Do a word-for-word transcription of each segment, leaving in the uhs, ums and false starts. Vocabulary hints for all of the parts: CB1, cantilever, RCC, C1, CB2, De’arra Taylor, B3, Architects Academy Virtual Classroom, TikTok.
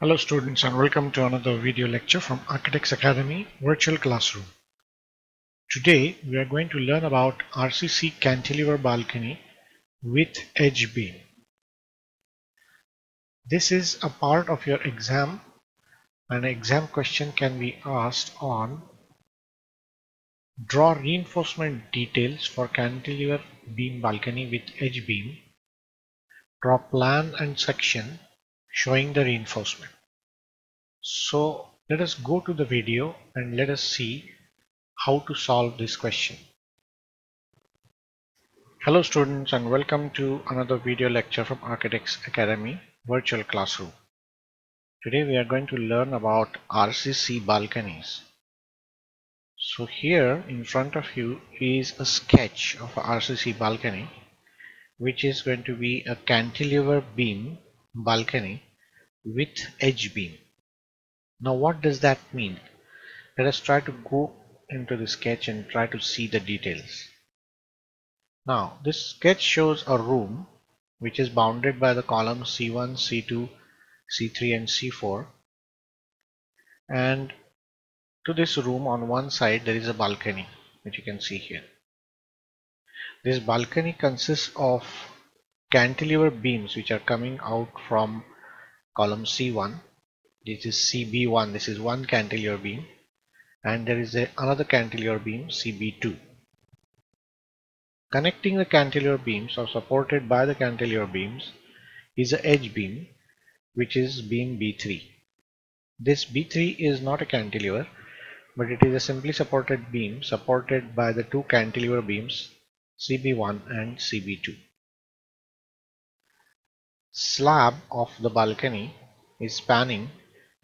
Hello students, and welcome to another video lecture from Architects Academy Virtual Classroom. Today we are going to learn about R C C cantilever balcony with edge beam. This is a part of your exam. An exam question can be asked on draw reinforcement details for cantilever beam balcony with edge beam. Draw plan and section showing the reinforcement. So let us go to the video and let us see how to solve this question. Hello students, and welcome to another video lecture from Architects Academy Virtual Classroom. Today we are going to learn about R C C balconies. So here in front of you is a sketch of a R C C balcony, which is going to be a cantilever beam balcony with edge beam. Now what does that mean? Let us try to go into the sketch and try to see the details. Now this sketch shows a room which is bounded by the columns C one, C two, C three and C four, and to this room on one side there is a balcony which you can see here. This balcony consists of cantilever beams which are coming out from column C one. This is C B one, this is one cantilever beam, and there is a, another cantilever beam, C B two. Connecting the cantilever beams, or supported by the cantilever beams, is an edge beam which is beam B three. This B three is not a cantilever, but it is a simply supported beam supported by the two cantilever beams C B one and C B two. Slab of the balcony is spanning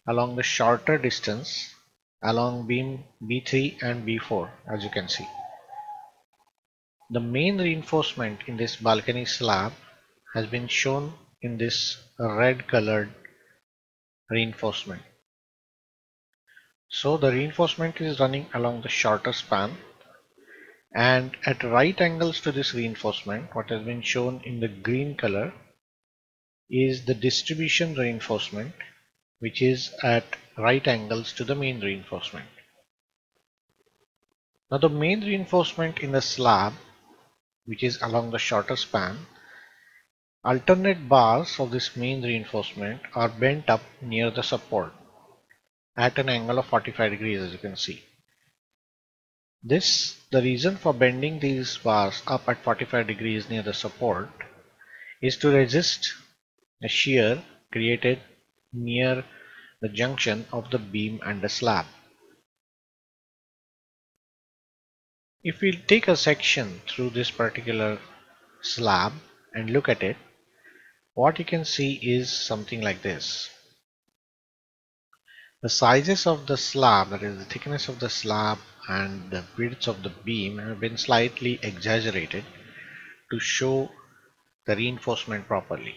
along the shorter distance along beam B three and B four, as you can see. The main reinforcement in this balcony slab has been shown in this red colored reinforcement. So the reinforcement is running along the shorter span, and at right angles to this reinforcement, what has been shown in the green color is the distribution reinforcement, which is at right angles to the main reinforcement. Now the main reinforcement in the slab, which is along the shorter span, alternate bars of this main reinforcement are bent up near the support at an angle of forty-five degrees, as you can see. This, the reason for bending these bars up at forty-five degrees near the support is to resist the shear created near the junction of the beam and the slab. If we take a section through this particular slab and look at it, what you can see is something like this. The sizes of the slab, that is the thickness of the slab and the width of the beam, have been slightly exaggerated to show the reinforcement properly.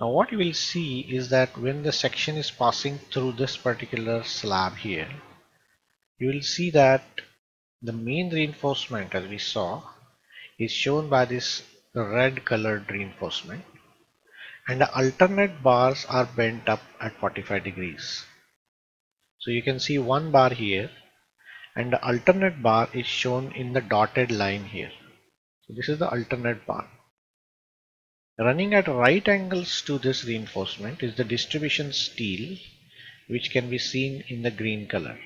Now what you will see is that when the section is passing through this particular slab here, you will see that the main reinforcement, as we saw, is shown by this red colored reinforcement, and the alternate bars are bent up at forty-five degrees. So you can see one bar here, and the alternate bar is shown in the dotted line here. So this is the alternate bar. Running at right angles to this reinforcement is the distribution steel, which can be seen in the green color.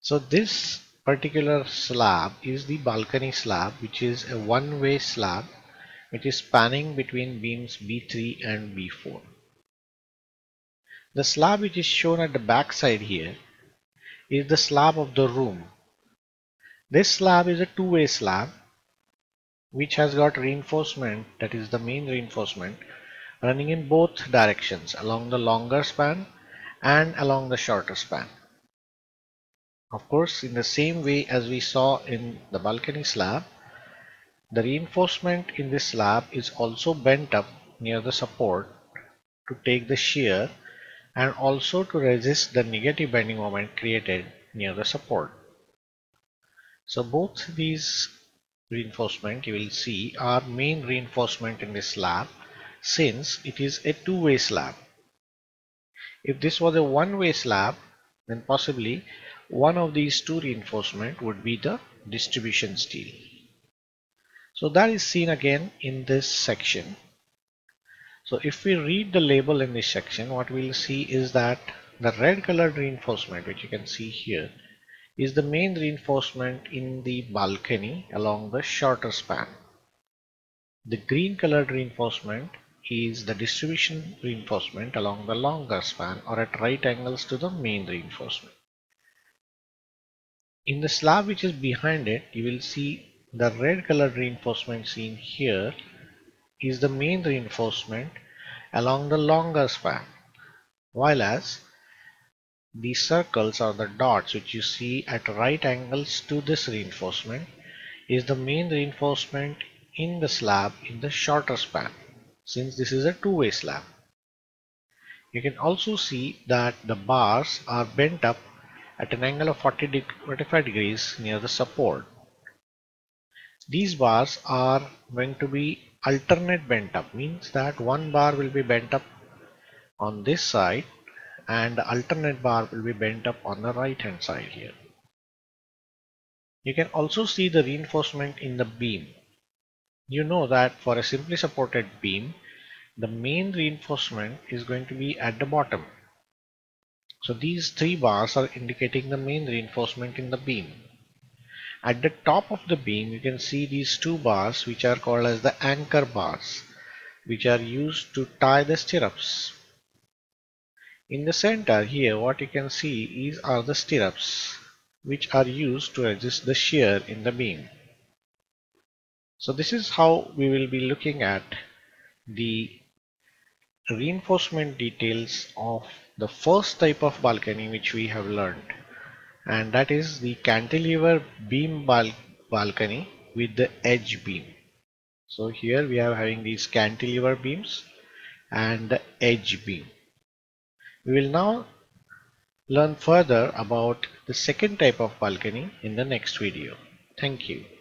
So this particular slab is the balcony slab, which is a one-way slab which is spanning between beams B three and B four. The slab which is shown at the back side here is the slab of the room. This slab is a two-way slab which has got reinforcement, that is the main reinforcement, running in both directions, along the longer span and along the shorter span. Of course, in the same way as we saw in the balcony slab, the reinforcement in this slab is also bent up near the support to take the shear and also to resist the negative bending moment created near the support. So both these reinforcement you will see are main reinforcement in this slab, since it is a two-way slab. If this was a one-way slab, then possibly one of these two reinforcement would be the distribution steel. So that is seen again in this section. So if we read the label in this section, what we'll see is that the red colored reinforcement, which you can see here, is the main reinforcement in the balcony along the shorter span. The green colored reinforcement is the distribution reinforcement along the longer span or at right angles to the main reinforcement. In the slab which is behind it, you will see the red colored reinforcement seen here is the main reinforcement along the longer span, while as these circles or the dots which you see at right angles to this reinforcement is the main reinforcement in the slab in the shorter span, since this is a two-way slab. You can also see that the bars are bent up at an angle of forty-five degrees near the support. These bars are going to be alternate bent up, means that one bar will be bent up on this side and the alternate bar will be bent up on the right hand side here. You can also see the reinforcement in the beam. You know that for a simply supported beam, the main reinforcement is going to be at the bottom. So these three bars are indicating the main reinforcement in the beam. At the top of the beam, you can see these two bars which are called as the anchor bars, which are used to tie the stirrups. In the center here, what you can see is are the stirrups which are used to resist the shear in the beam. So this is how we will be looking at the reinforcement details of the first type of balcony which we have learned, and that is the cantilever beam bal balcony with the edge beam. So here we are having these cantilever beams and the edge beam. We will now learn further about the second type of balcony in the next video. Thank you.